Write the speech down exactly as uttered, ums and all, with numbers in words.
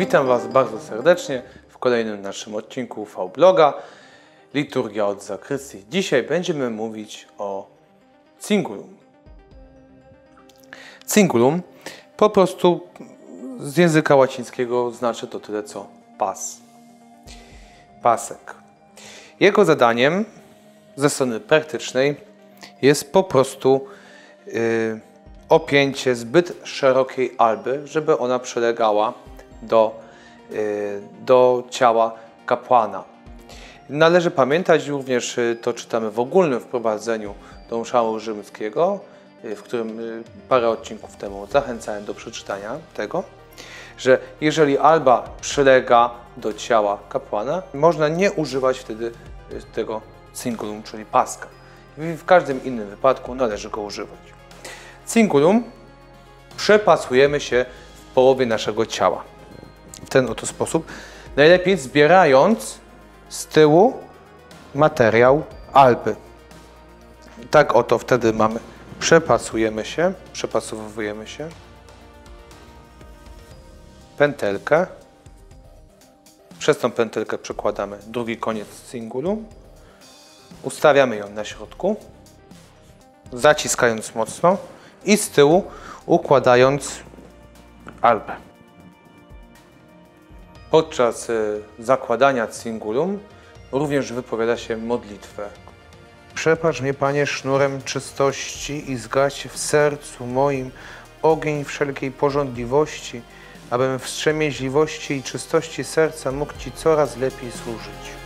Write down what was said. Witam Was bardzo serdecznie w kolejnym naszym odcinku Vbloga Liturgia od Zakrystii. Dzisiaj będziemy mówić o Cingulum. Cingulum po prostu z języka łacińskiego znaczy to tyle co pas, pasek. Jego zadaniem ze strony praktycznej jest po prostu yy, opięcie zbyt szerokiej alby, żeby ona przylegała do, yy, do ciała kapłana. Należy pamiętać również, yy, to czytamy w ogólnym wprowadzeniu do Mszału Rzymskiego, yy, w którym yy, parę odcinków temu zachęcałem do przeczytania tego, że jeżeli alba przylega do ciała kapłana, można nie używać wtedy tego cingulum, czyli paska. W każdym innym wypadku należy go używać. Cingulum przepasujemy się w połowie naszego ciała. W ten oto sposób. Najlepiej zbierając z tyłu materiał alby. Tak oto wtedy mamy. Przepasujemy się, przepasowujemy się. Pętelkę. Przez tą pętelkę przekładamy drugi koniec cingulum. Ustawiamy ją na środku, zaciskając mocno i z tyłu układając albę. Podczas zakładania cingulum również wypowiada się modlitwę. Przepacz mnie, Panie, sznurem czystości i zgaś w sercu moim ogień wszelkiej pożądliwości, abym w strzemięźliwości i czystości serca mógł Ci coraz lepiej służyć.